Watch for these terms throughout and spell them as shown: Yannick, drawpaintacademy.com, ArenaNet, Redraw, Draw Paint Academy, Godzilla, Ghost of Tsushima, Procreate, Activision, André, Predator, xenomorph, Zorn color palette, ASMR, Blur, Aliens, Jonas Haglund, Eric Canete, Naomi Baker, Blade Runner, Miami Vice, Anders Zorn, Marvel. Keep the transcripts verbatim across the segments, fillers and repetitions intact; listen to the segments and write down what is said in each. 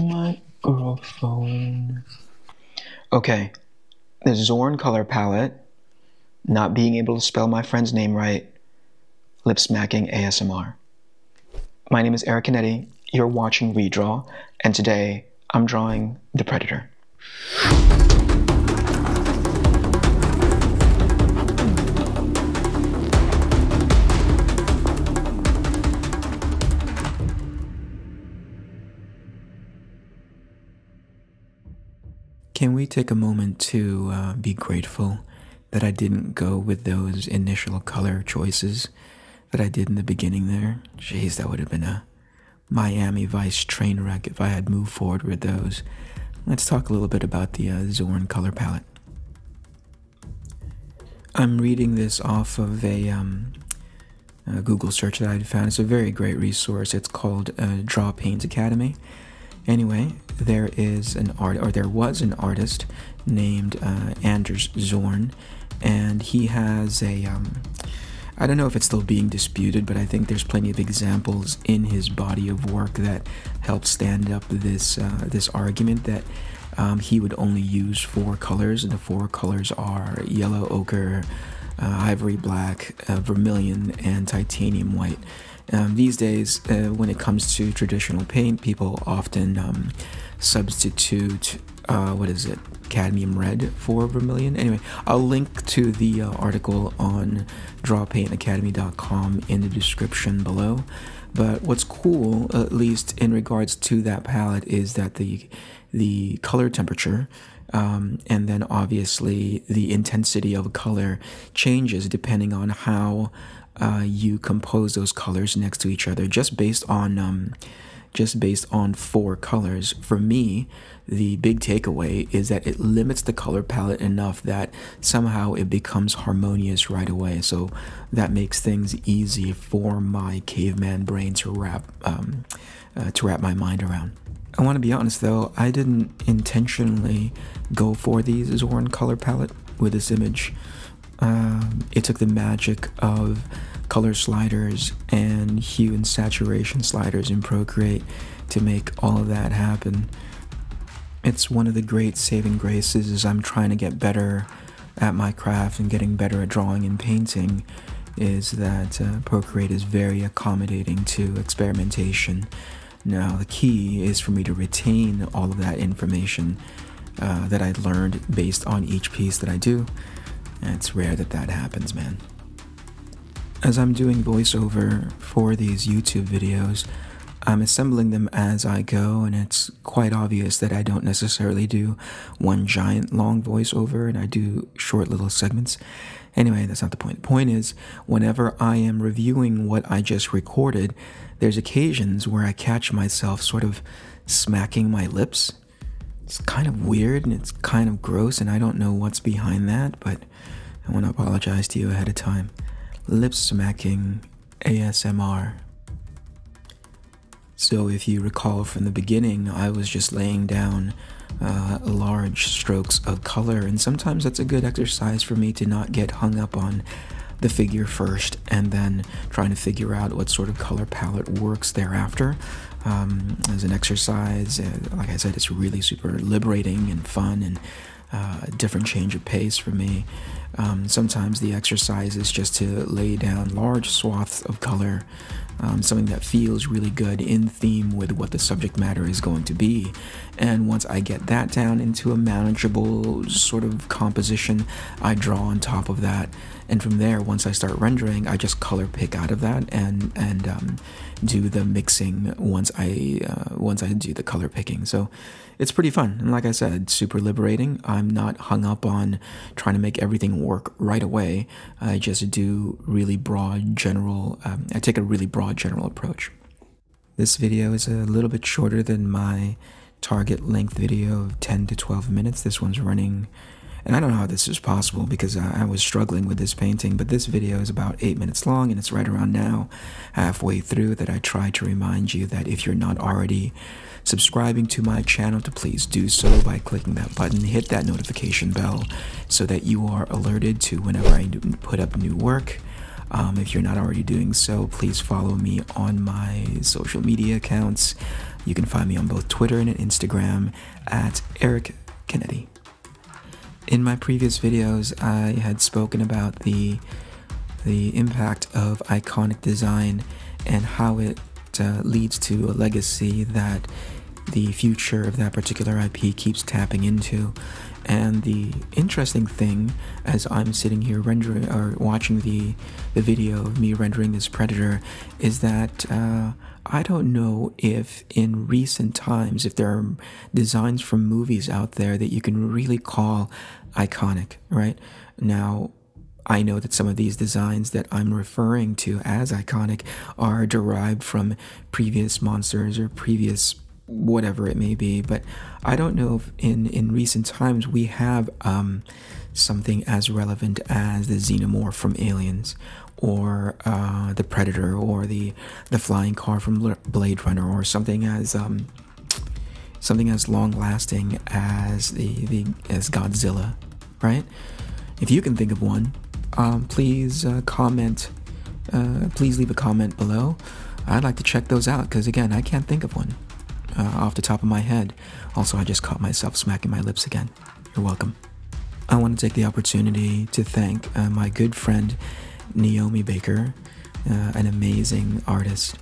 microphone. Okay, the Zorn color palette, not being able to spell my friend's name right, lip smacking A S M R. My name is Eric Canete, you're watching Redraw, and today I'm drawing the Predator. Can we take a moment to uh, be grateful that I didn't go with those initial color choices that I did in the beginning there? Jeez, that would have been a Miami Vice train wreck if I had moved forward with those. Let's talk a little bit about the uh, Zorn color palette. I'm reading this off of a, um, a Google search that I found. It's a very great resource. It's called uh, Draw Paint Academy. Anyway, there is an art, or there was an artist named uh, Anders Zorn, and he has a. Um, I don't know if it's still being disputed, but I think there's plenty of examples in his body of work that help stand up this uh, this argument that um, he would only use four colors, and the four colors are yellow ochre, uh, ivory black, uh, vermilion, and titanium white. Um, these days, uh, when it comes to traditional paint, people often um, substitute, uh, what is it, cadmium red for vermilion. Anyway, I'll link to the uh, article on draw paint academy dot com in the description below. But what's cool, at least in regards to that palette, is that the, the color temperature um, and then obviously the intensity of color changes depending on how Uh, you compose those colors next to each other, just based on um, just based on four colors. For me, the big takeaway is that it limits the color palette enough that somehow it becomes harmonious right away. So that makes things easy for my caveman brain to wrap um, uh, to wrap my mind around. I want to be honest though, I didn't intentionally go for the Zorn color palette with this image. Um, it took the magic of color sliders and hue and saturation sliders in Procreate to make all of that happen. It's one of the great saving graces as I'm trying to get better at my craft and getting better at drawing and painting, is that uh, Procreate is very accommodating to experimentation. Now the key is for me to retain all of that information uh, that I learned based on each piece that I do. It's rare that that happens, man. As I'm doing voiceover for these YouTube videos, I'm assembling them as I go, and it's quite obvious that I don't necessarily do one giant long voiceover, and I do short little segments. Anyway, that's not the point. The point is, whenever I am reviewing what I just recorded, there's occasions where I catch myself sort of smacking my lips. It's kind of weird and it's kind of gross, and I don't know what's behind that, but I want to apologize to you ahead of time. Lip smacking A S M R. So if you recall from the beginning, I was just laying down uh, large strokes of color, and sometimes that's a good exercise for me to not get hung up on the figure first and then trying to figure out what sort of color palette works thereafter. Um, as an exercise, uh, like I said, it's really super liberating and fun, and uh, a different change of pace for me. Um, sometimes the exercise is just to lay down large swaths of color, um, something that feels really good in theme with what the subject matter is going to be. And once I get that down into a manageable sort of composition, I draw on top of that. And from there, once I start rendering, I just color pick out of that and and um, do the mixing once I uh, once I do the color picking. So it's pretty fun, and like I said, super liberating. I'm not hung up on trying to make everything work right away. I just do really broad general, um, I take a really broad general approach. This video is a little bit shorter than my target length video of ten to twelve minutes. This one's running, and I don't know how this is possible because I was struggling with this painting, but this video is about eight minutes long, and it's right around now, halfway through, that I try to remind you that if you're not already subscribing to my channel, to please do so by clicking that button, hit that notification bell so that you are alerted to whenever I put up new work. Um, if you're not already doing so, please follow me on my social media accounts. You can find me on both Twitter and Instagram at Eric Canete. In my previous videos, I had spoken about the the impact of iconic design and how it uh, leads to a legacy that the future of that particular I P keeps tapping into. And the interesting thing, as I'm sitting here rendering or watching the the video of me rendering this Predator, is that uh, I don't know if in recent times if there are designs from movies out there that you can really call iconic. Right now, I know that some of these designs that I'm referring to as iconic are derived from previous monsters or previous whatever it may be, but I don't know if in in recent times we have um something as relevant as the xenomorph from Aliens, or uh the Predator, or the the flying car from Blade Runner, or something as um something as long lasting as the the as Godzilla, right? If you can think of one, um please uh, comment uh please leave a comment below. I'd like to check those out, because again, I can't think of one Uh, off the top of my head. Also, I just caught myself smacking my lips again. You're welcome. I want to take the opportunity to thank uh, my good friend Naomi Baker, uh, an amazing artist.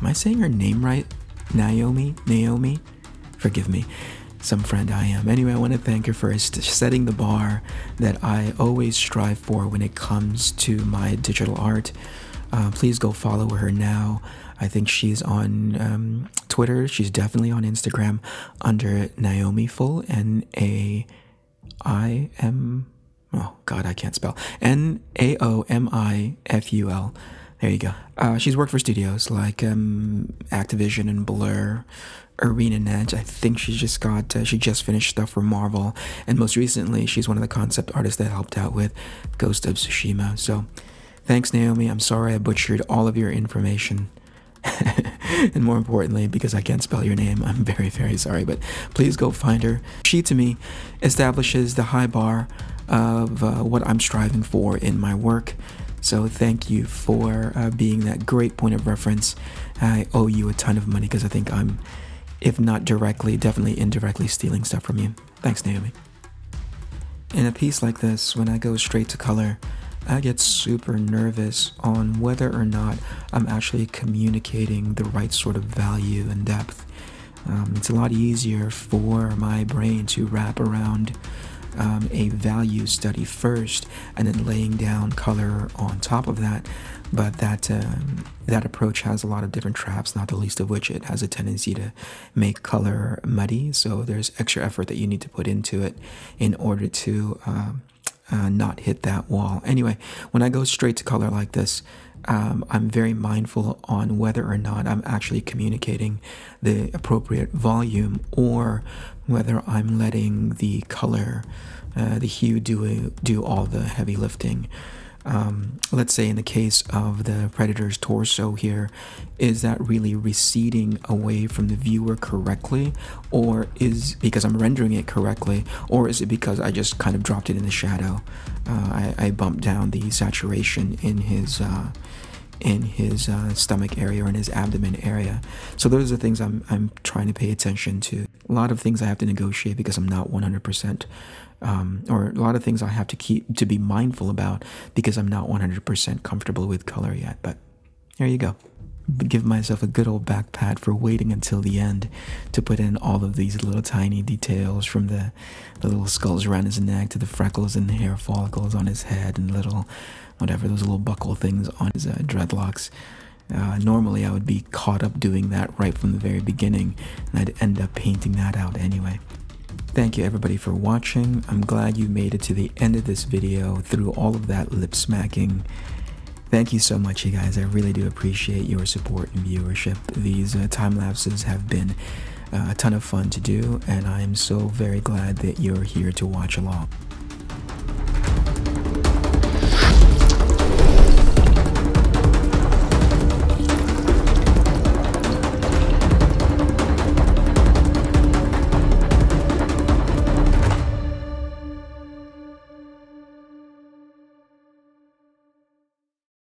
Am I saying her name right? Naomi? Naomi? Forgive me. Some friend I am. Anyway, I want to thank her for setting the bar that I always strive for when it comes to my digital art. Uh, please go follow her now. I think she's on um, Twitter. She's definitely on Instagram under Naomi Full, N A I M, oh God, I can't spell, N A O M I F U L. There you go. Uh, she's worked for studios like um, Activision and Blur, ArenaNet. I think she's just got, uh, she just finished stuff for Marvel. And most recently, she's one of the concept artists that helped out with Ghost of Tsushima. So thanks, Naomi. I'm sorry I butchered all of your information. And more importantly, because I can't spell your name, I'm very, very sorry, but please go find her. She, to me, establishes the high bar of uh, what I'm striving for in my work. So thank you for uh, being that great point of reference. I owe you a ton of money, because I think I'm, if not directly, definitely indirectly stealing stuff from you. Thanks, Naomi. In a piece like this, when I go straight to color, I get super nervous on whether or not I'm actually communicating the right sort of value and depth. Um, it's a lot easier for my brain to wrap around um, a value study first and then laying down color on top of that, but that, um, that approach has a lot of different traps, not the least of which it has a tendency to make color muddy, so there's extra effort that you need to put into it in order to... Um, Uh, not hit that wall. Anyway, when I go straight to color like this, um, I'm very mindful on whether or not I'm actually communicating the appropriate volume, or whether I'm letting the color, uh, the hue do, do all the heavy lifting. Um, let's say in the case of the Predator's torso here, is that really receding away from the viewer correctly, or is because I'm rendering it correctly, or is it because I just kind of dropped it in the shadow? Uh, I, I bumped down the saturation in his uh, in his uh, stomach area, or in his abdomen area. So those are the things I'm, I'm trying to pay attention to. A lot of things I have to negotiate, because I'm not one hundred percent, um, or a lot of things I have to keep to be mindful about, because I'm not one hundred percent comfortable with color yet. But there you go. Give myself a good old back pat for waiting until the end to put in all of these little tiny details, from the, the little skulls around his neck to the freckles and the hair follicles on his head, and little whatever, those little buckle things on his uh, dreadlocks. Uh, normally I would be caught up doing that right from the very beginning, and I'd end up painting that out anyway. Thank you everybody for watching. I'm glad you made it to the end of this video through all of that lip smacking. Thank you so much, you guys. I really do appreciate your support and viewership. These uh, time lapses have been uh, a ton of fun to do, and I am so very glad that you're here to watch along.